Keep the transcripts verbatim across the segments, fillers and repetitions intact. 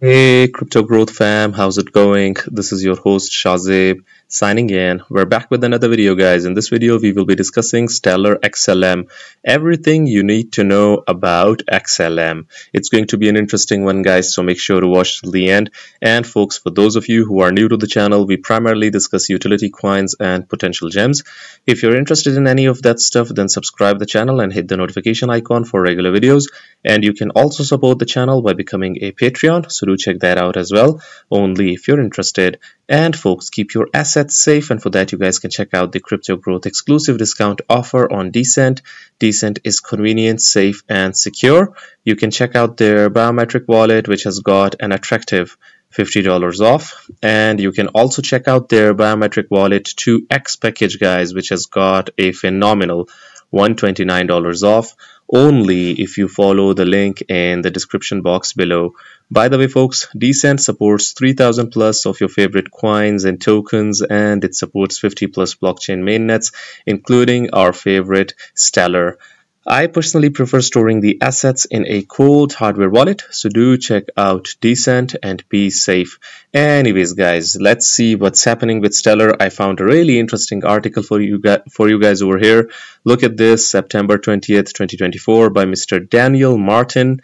Hey Crypto Growth fam, how's it going? This is your host Shazib signing in. We're back with another video, guys. In this video we will be discussing Stellar X L M, everything you need to know about X L M. It's going to be an interesting one, guys, so make sure to watch till the end. And folks, for those of you who are new to the channel, we primarily discuss utility coins and potential gems. If you're interested in any of that stuff, then subscribe the channel and hit the notification icon for regular videos. And you can also support the channel by becoming a Patreon, so do check that out as well, only if you're interested. And folks, keep your assets safe, and for that you guys can check out the Crypto Growth exclusive discount offer on D C E N T. D C E N T is convenient, safe and secure. You can check out their biometric wallet, which has got an attractive fifty dollars off, and you can also check out their biometric wallet two X package, guys, which has got a phenomenal one hundred twenty-nine dollars off, only if you follow the link in the description box below. By the way folks, D C E N T supports three thousand plus of your favorite coins and tokens, and it supports fifty plus blockchain mainnets, including our favorite Stellar. I personally prefer storing the assets in a cold hardware wallet, so do check out D C E N T and be safe. Anyways guys, let's see what's happening with Stellar. I found a really interesting article for you guys for you guys over here. Look at this, September twentieth twenty twenty-four, by Mister Daniel Martin,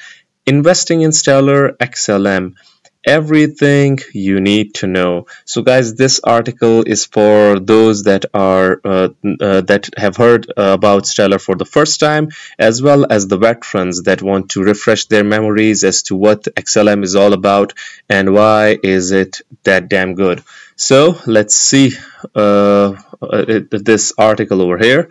Investing in Stellar X L M, everything you need to know. So guys, this article is for those that are uh, uh, that have heard uh, about Stellar for the first time, as well as the veterans that want to refresh their memories as to what X L M is all about and why is it that damn good. So let's see uh, this article over here.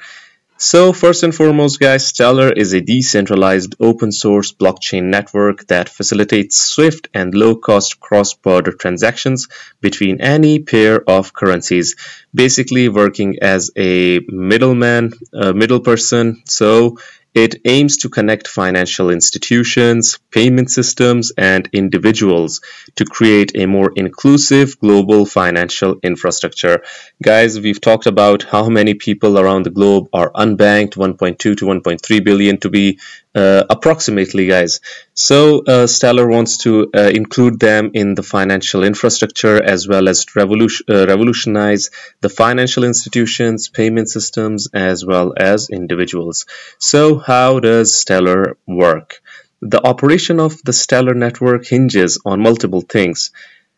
So first and foremost guys, Stellar is a decentralized open source blockchain network that facilitates swift and low-cost cross-border transactions between any pair of currencies, basically working as a middleman, a middle person. So it aims to connect financial institutions, payment systems, and individuals to create a more inclusive global financial infrastructure. Guys, we've talked about how many people around the globe are unbanked, one point two to one point three billion to be uh, approximately, guys. So uh, Stellar wants to uh, include them in the financial infrastructure, as well as revolution, uh, revolutionize the financial institutions, payment systems, as well as individuals. So how does Stellar work? The operation of the Stellar network hinges on multiple things.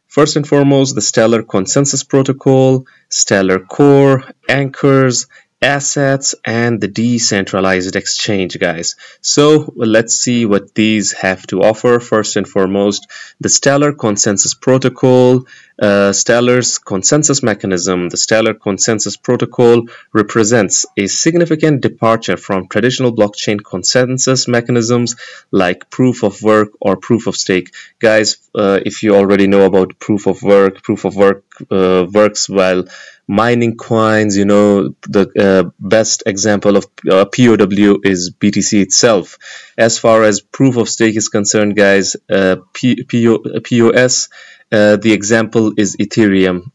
First and foremost, the Stellar Consensus Protocol, Stellar Core, anchors, assets, and the decentralized exchange, guys. So let's see what these have to offer. First and foremost, the Stellar Consensus Protocol. Uh, Stellar's consensus mechanism, the Stellar Consensus Protocol, represents a significant departure from traditional blockchain consensus mechanisms like proof of work or proof of stake. Guys, uh, if you already know about proof of work, proof of work uh, works while mining coins. You know, the uh, best example of uh, P O W is B T C itself. As far as proof of stake is concerned, guys, uh, P O S. Uh, the example is Ethereum.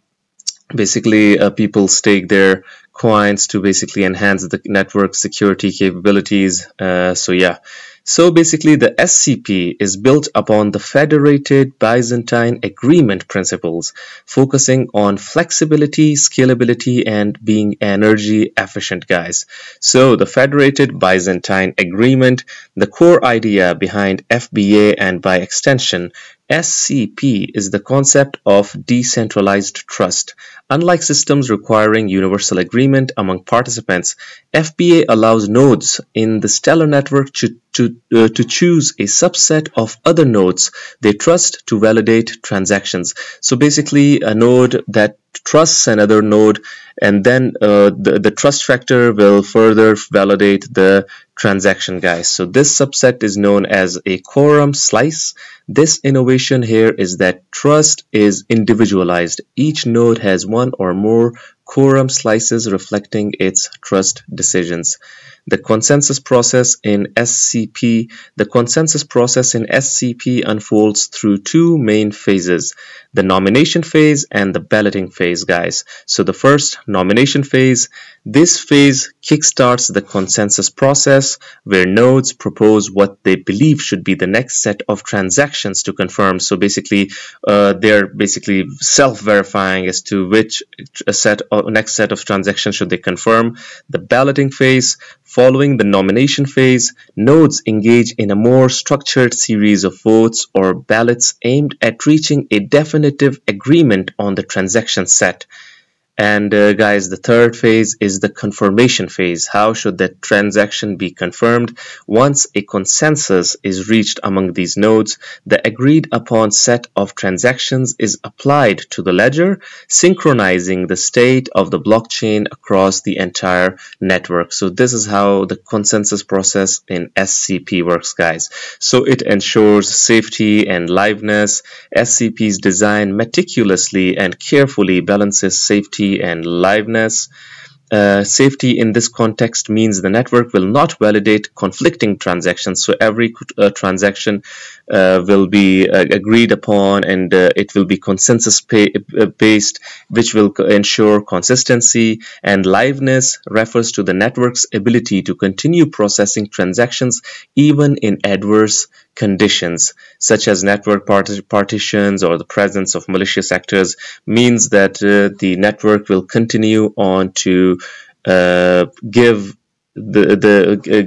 Basically, uh, people stake their coins to basically enhance the network security capabilities. Uh, so yeah. So basically, the S C P is built upon the Federated Byzantine Agreement principles, focusing on flexibility, scalability, and being energy efficient, guys. So the Federated Byzantine Agreement, the core idea behind F B A and by extension S C P, is the concept of decentralized trust. Unlike systems requiring universal agreement among participants, F B A allows nodes in the Stellar network to to, uh, to choose a subset of other nodes they trust to validate transactions. So basically, a node that trusts another node, and then uh, the, the trust factor will further validate the transaction, guys. So this subset is known as a quorum slice. This innovation here is that trust is individualized. Each node has one or more quorum slices reflecting its trust decisions. the consensus process in S C P. The consensus process in S C P unfolds through two main phases, the nomination phase and the balloting phase, guys. So the first, nomination phase, this phase kickstarts the consensus process where nodes propose what they believe should be the next set of transactions to confirm. So basically, uh, they're basically self-verifying as to which set or next set of transactions should they confirm. The balloting phase, following the nomination phase, nodes engage in a more structured series of votes or ballots aimed at reaching a definitive agreement on the transaction set. And uh, guys, the third phase is the confirmation phase. How should that transaction be confirmed? Once a consensus is reached among these nodes, the agreed upon set of transactions is applied to the ledger, synchronizing the state of the blockchain across the entire network. So this is how the consensus process in S C P works, guys. So it ensures safety and liveness. S C P's design meticulously and carefully balances safety and liveness. Uh, safety in this context means the network will not validate conflicting transactions. So every uh, transaction uh, will be uh, agreed upon, and uh, it will be consensus based, which will ensure consistency. And liveness refers to the network's ability to continue processing transactions even in adverse conditions, such as network part partitions or the presence of malicious actors. Means that uh, the network will continue on to Uh, give the the uh,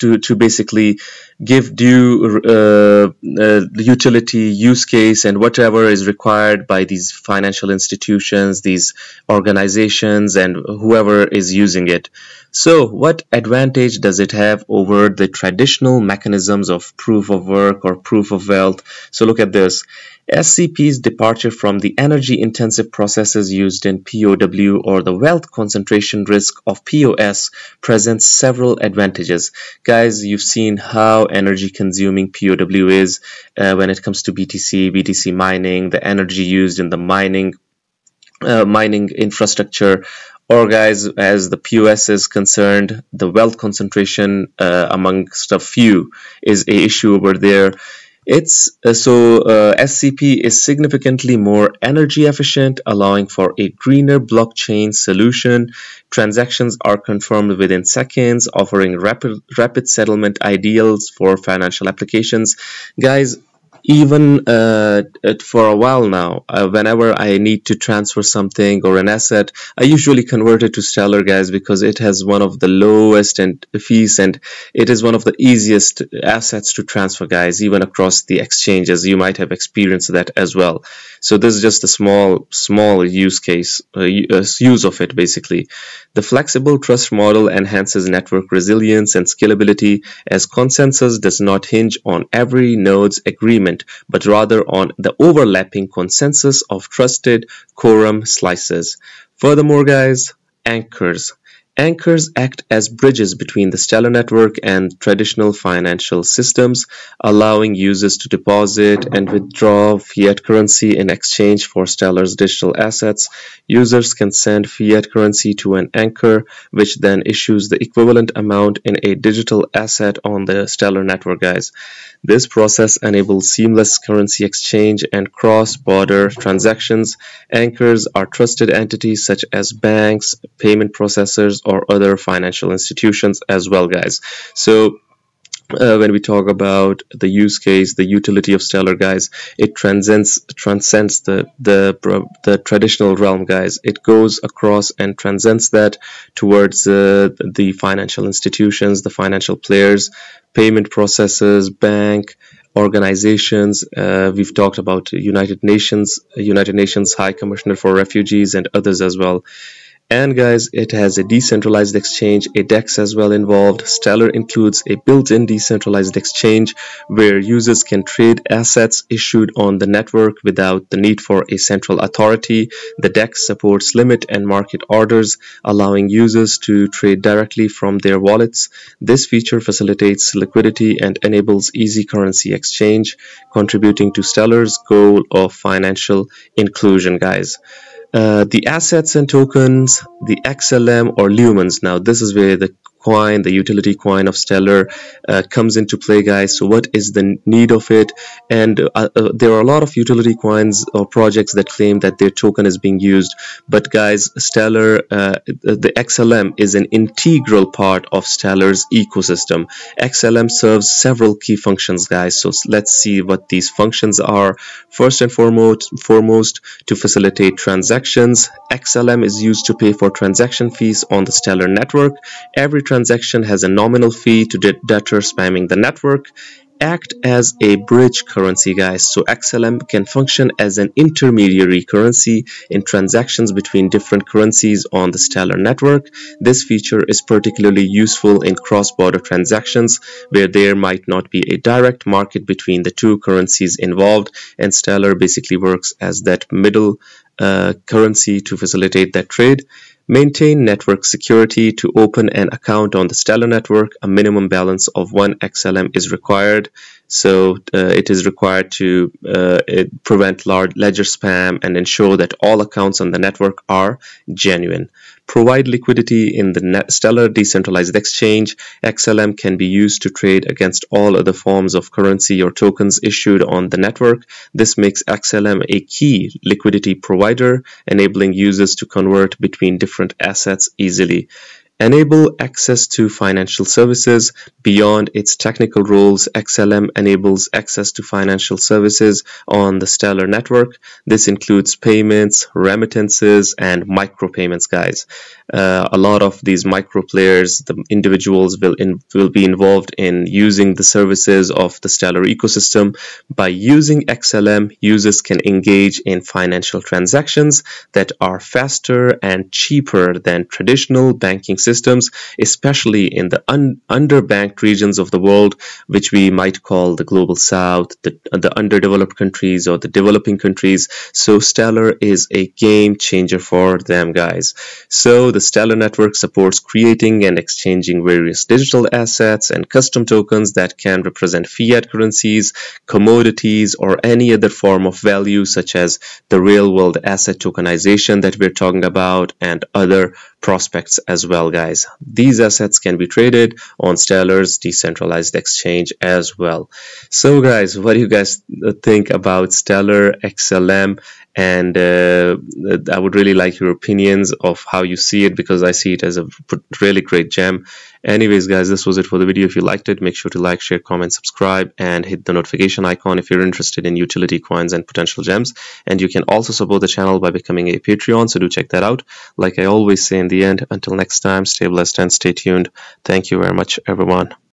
to to basically give due uh, uh, utility, use case, and whatever is required by these financial institutions, these organizations, and whoever is using it. So what advantage does it have over the traditional mechanisms of proof of work or proof of wealth? So look at this. S C P's departure from the energy-intensive processes used in P O W or the wealth concentration risk of P O S presents several advantages. Guys, you've seen how energy-consuming P O W is uh, when it comes to B T C, B T C mining, the energy used in the mining, uh, mining infrastructure. Or guys, as the P O S is concerned, the wealth concentration uh, amongst a few is an issue over there. It's uh, so uh, S C P is significantly more energy efficient, allowing for a greener blockchain solution. Transactions are confirmed within seconds, offering rapid rapid settlement ideals for financial applications. Guys, even uh, for a while now, uh, whenever I need to transfer something or an asset, I usually convert it to Stellar, guys, because it has one of the lowest and fees, and it is one of the easiest assets to transfer, guys, even across the exchanges. You might have experienced that as well. So this is just a small small use case, uh, use of it, basically. The flexible trust model enhances network resilience and scalability, as consensus does not hinge on every node's agreement, but rather on the overlapping consensus of trusted quorum slices. Furthermore, guys, anchors. Anchors act as bridges between the Stellar network and traditional financial systems, allowing users to deposit and withdraw fiat currency in exchange for Stellar's digital assets. Users can send fiat currency to an anchor, which then issues the equivalent amount in a digital asset on the Stellar network, guys. This process enables seamless currency exchange and cross-border transactions. Anchors are trusted entities such as banks, payment processors, or other financial institutions as well, guys. So uh, when we talk about the use case, the utility of Stellar, guys, it transcends transcends the the the traditional realm, guys. It goes across and transcends that towards uh, the financial institutions, the financial players, payment processors, bank organizations. Uh, we've talked about United Nations, United Nations High Commissioner for Refugees, and others as well. And guys, it has a decentralized exchange, a DEX as well involved. Stellar includes a built-in decentralized exchange where users can trade assets issued on the network without the need for a central authority. The DEX supports limit and market orders, allowing users to trade directly from their wallets. This feature facilitates liquidity and enables easy currency exchange, contributing to Stellar's goal of financial inclusion, guys. Uh, the assets and tokens, the X L M or lumens. Now, this is where the coin, the utility coin of Stellar, uh, comes into play, guys. So what is the need of it? And uh, uh, there are a lot of utility coins or projects that claim that their token is being used, but guys, Stellar, uh, the X L M is an integral part of Stellar's ecosystem. X L M serves several key functions, guys. So let's see what these functions are. First and foremost, foremost to facilitate transactions. X L M is used to pay for transaction fees on the Stellar network. Every transaction has a nominal fee to deter spamming the network. Act as a bridge currency, guys. So X L M can function as an intermediary currency in transactions between different currencies on the Stellar network. This feature is particularly useful in cross-border transactions where there might not be a direct market between the two currencies involved, and Stellar basically works as that middle uh, currency to facilitate that trade. Maintain network security. To open an account on the Stellar network, a minimum balance of one X L M is required. So uh, it is required to uh, prevent large ledger spam and ensure that all accounts on the network are genuine. Provide liquidity in the Stellar decentralized exchange. X L M can be used to trade against all other forms of currency or tokens issued on the network. This makes X L M a key liquidity provider, enabling users to convert between different assets easily. Enable access to financial services. Beyond its technical roles, X L M enables access to financial services on the Stellar network. This includes payments, remittances, and micropayments, guys. Uh, a lot of these micro players, the individuals will, in, will be involved in using the services of the Stellar ecosystem. By using X L M, users can engage in financial transactions that are faster and cheaper than traditional banking systems. systems, especially in the un underbanked regions of the world, which we might call the global south, the, the underdeveloped countries, or the developing countries. So Stellar is a game changer for them, guys. So the Stellar network supports creating and exchanging various digital assets and custom tokens that can represent fiat currencies, commodities, or any other form of value, such as the real world asset tokenization that we're talking about, and other prospects as well, guys. Guys, these assets can be traded on Stellar's decentralized exchange as well. So guys, what do you guys think about Stellar, X L M? And uh, I would really like your opinions of how you see it, because I see it as a really great gem. Anyways, guys, this was it for the video. If you liked it, make sure to like, share, comment, subscribe, and hit the notification icon if you're interested in utility coins and potential gems. And you can also support the channel by becoming a Patreon, so do check that out. Like I always say in the end, until next time, stay blessed and stay tuned. Thank you very much, everyone.